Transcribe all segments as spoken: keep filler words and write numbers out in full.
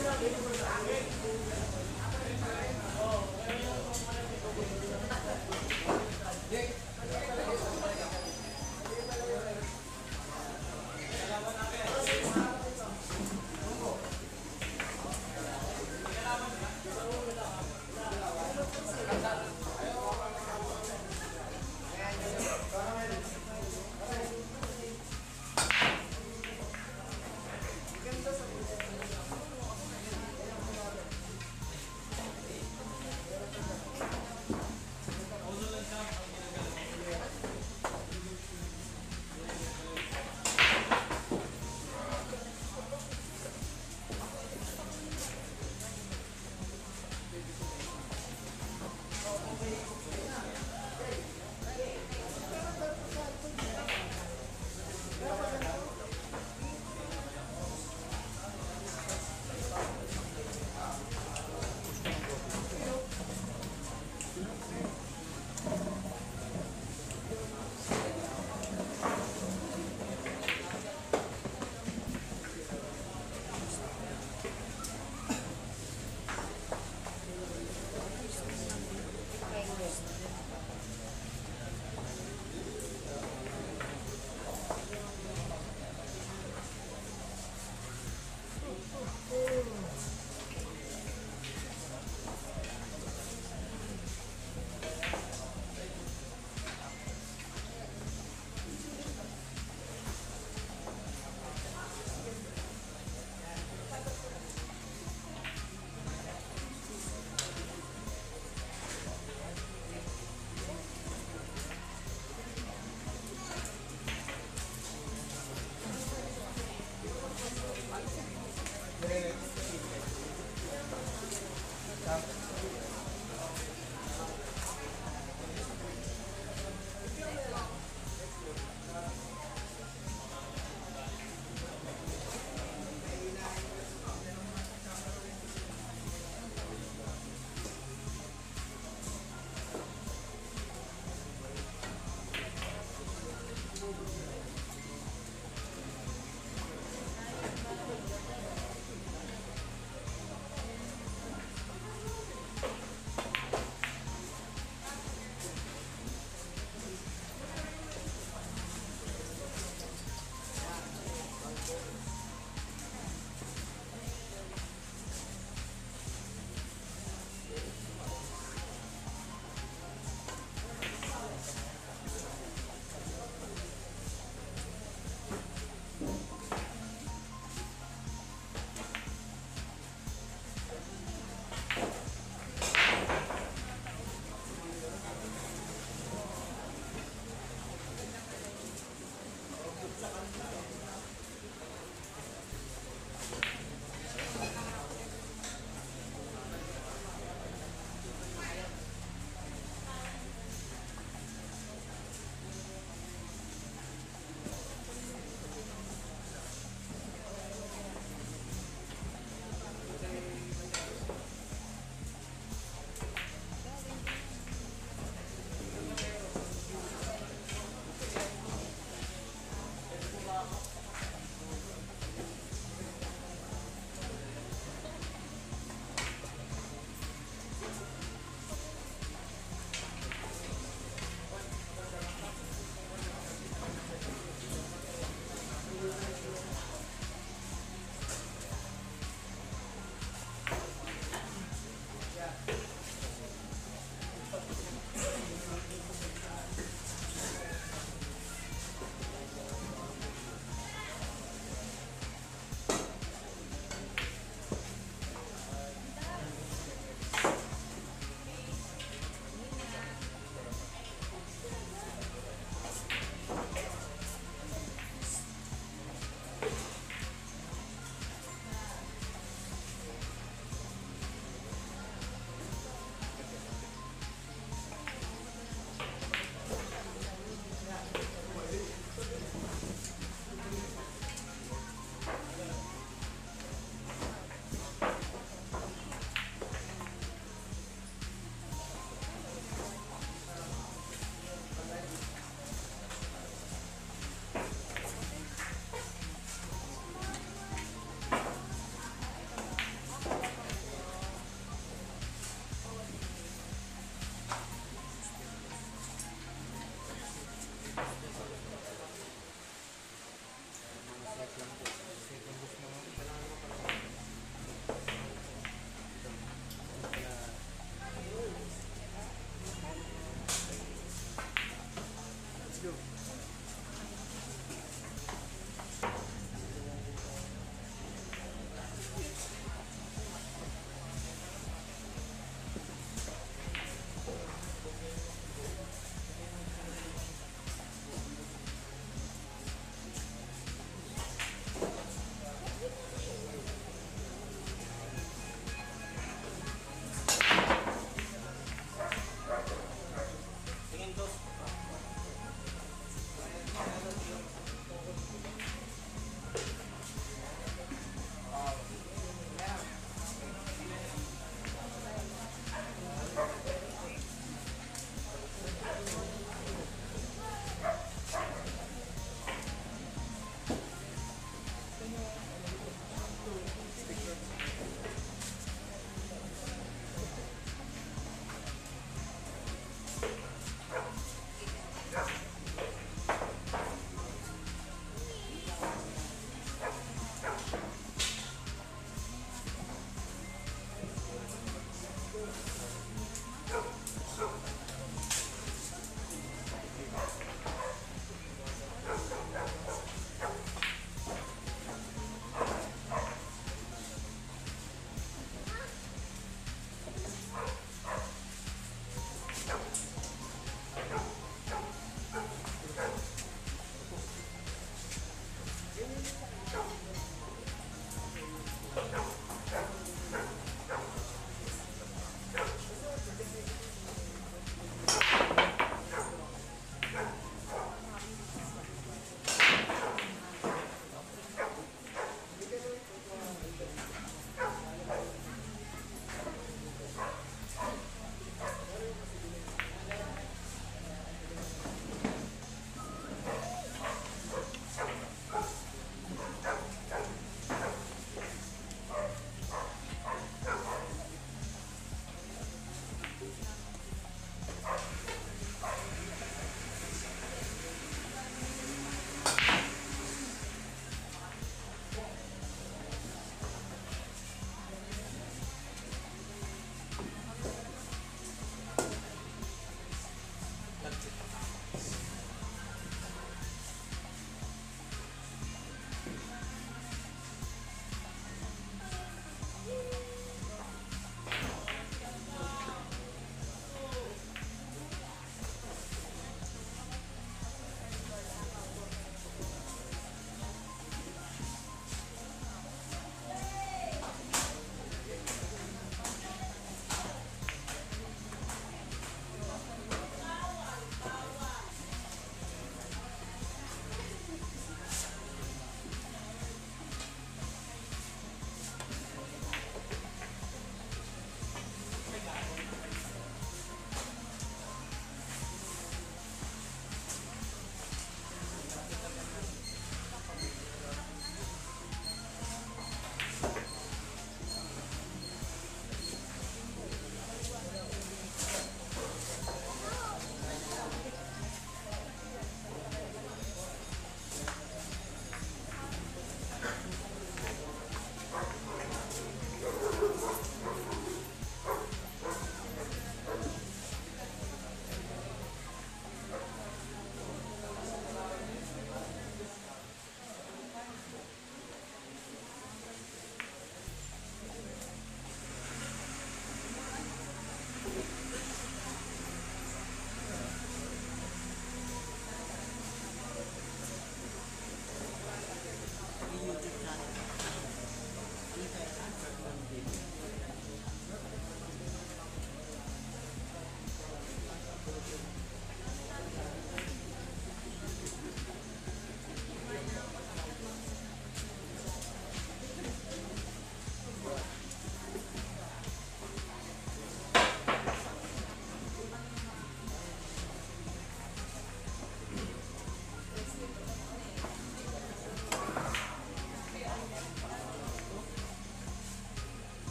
Gracias.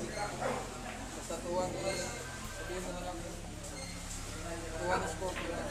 Sa tuwan ko, sabihin mo na lang, tuwan is popular.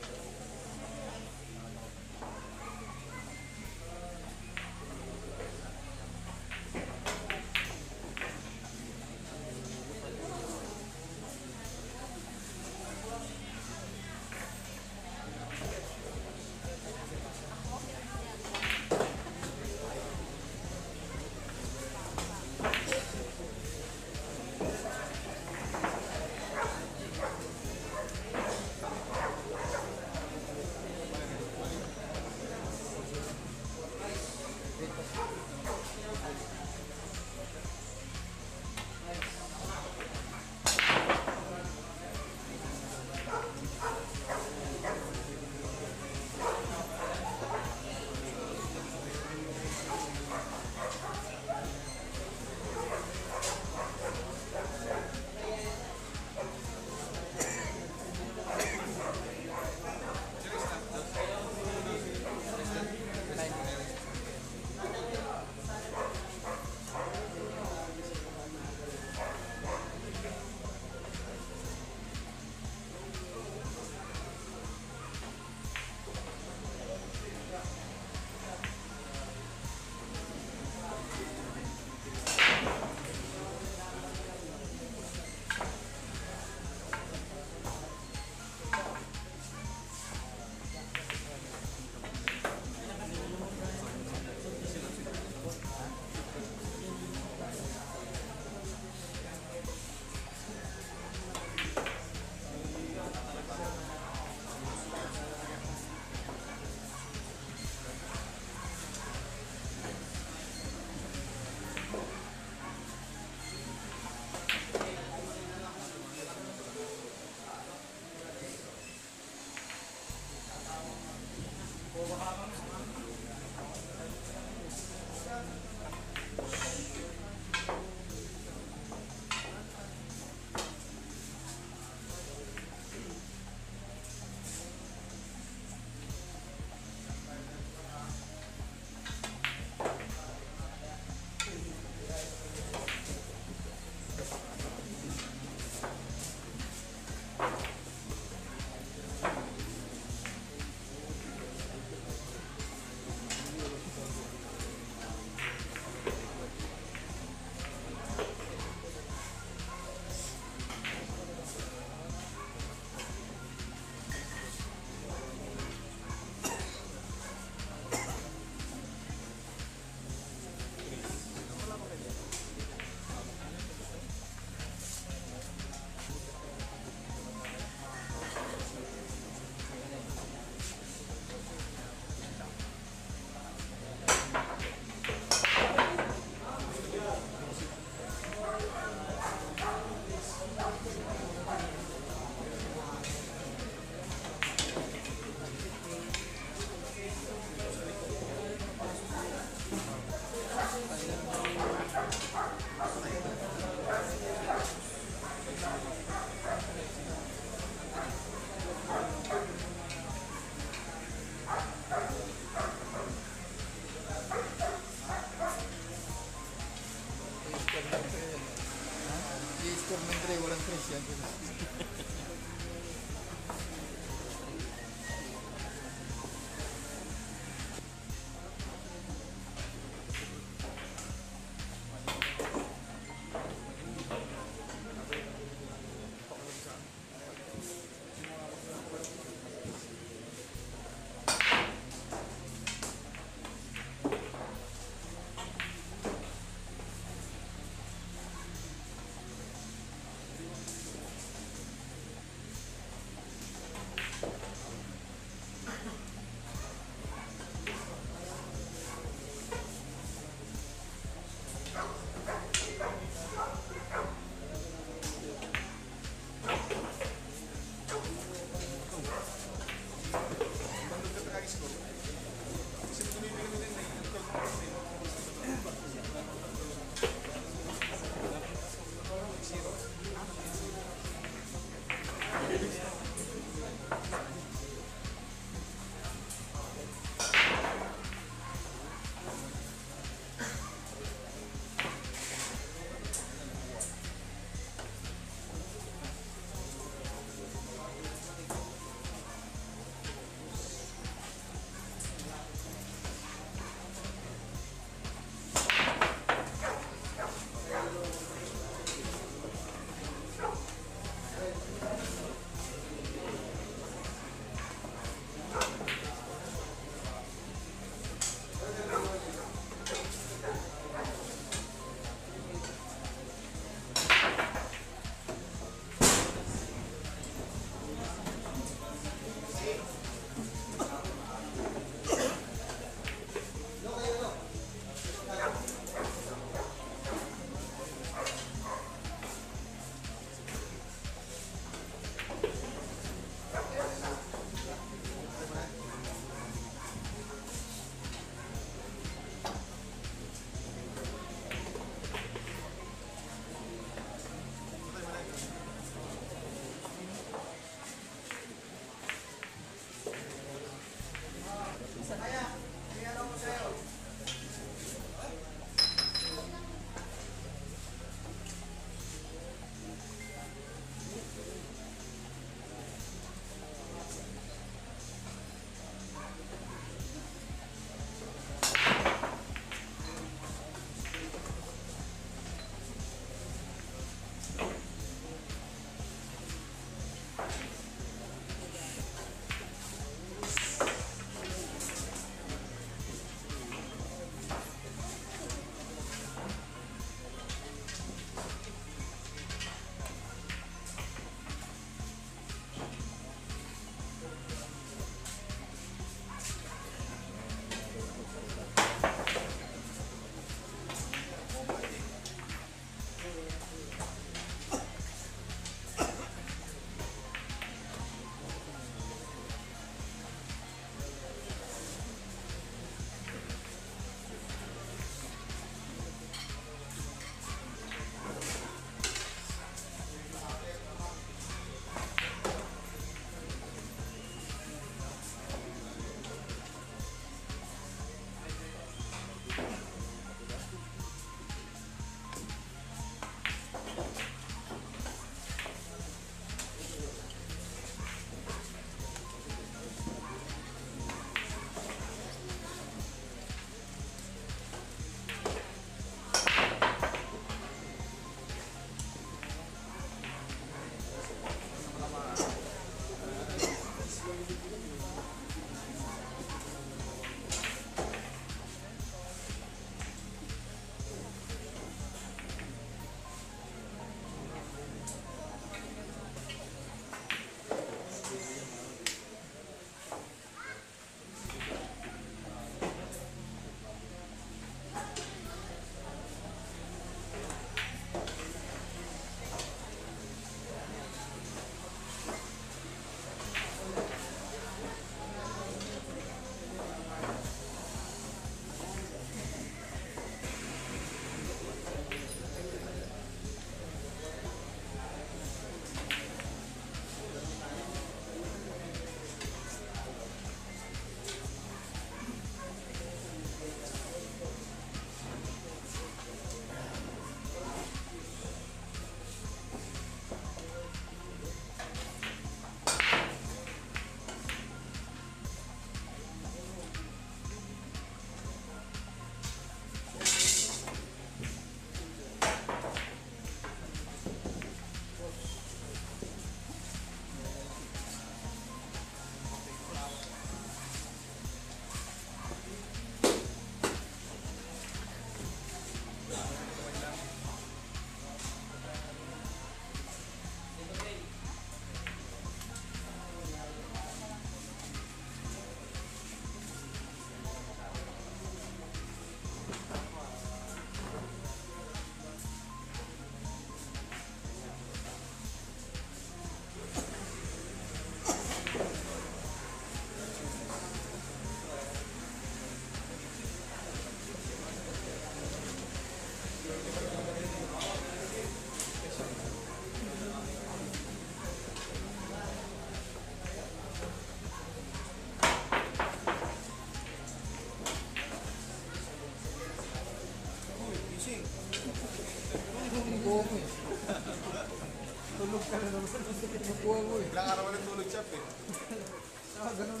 Ah, ganun.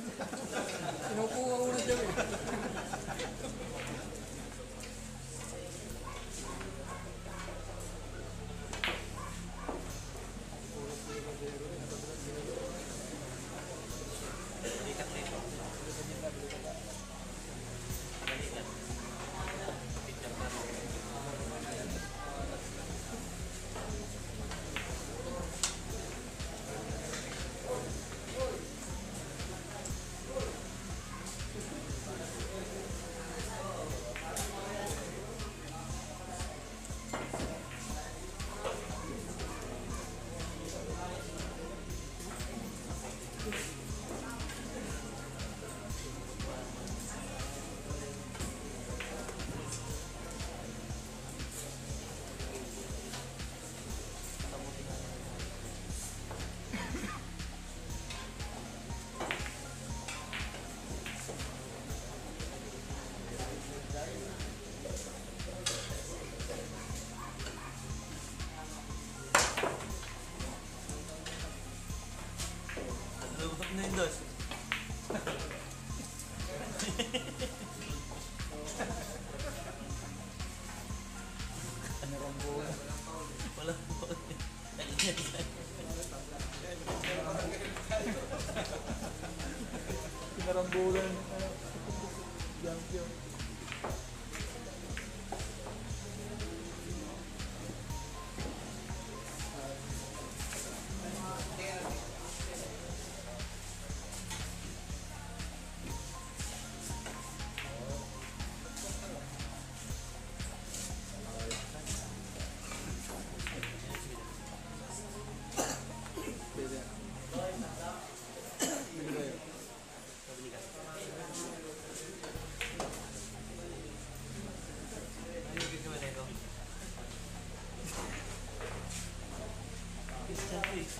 Sinukuha ko na dyan eh. Rambulan, jangkio. Thank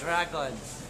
dragons.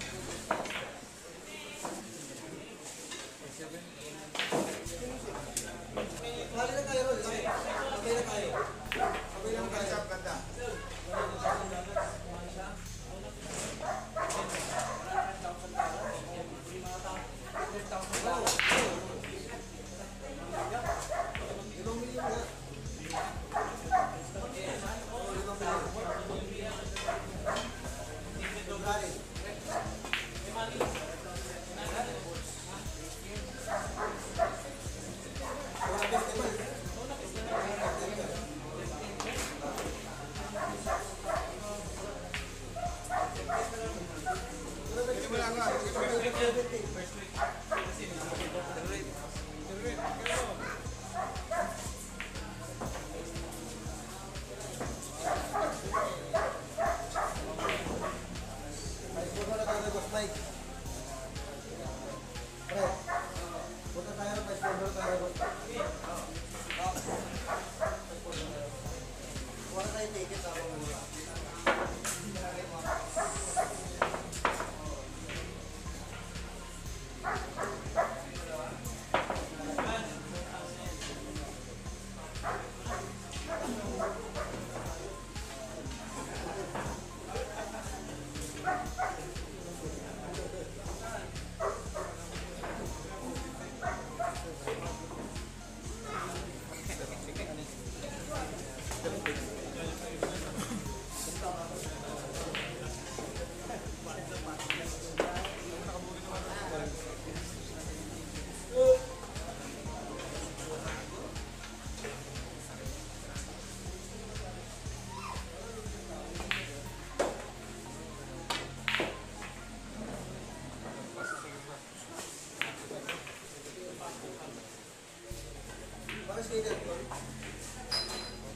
Let's get that, buddy.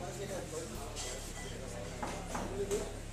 Let's get that, buddy.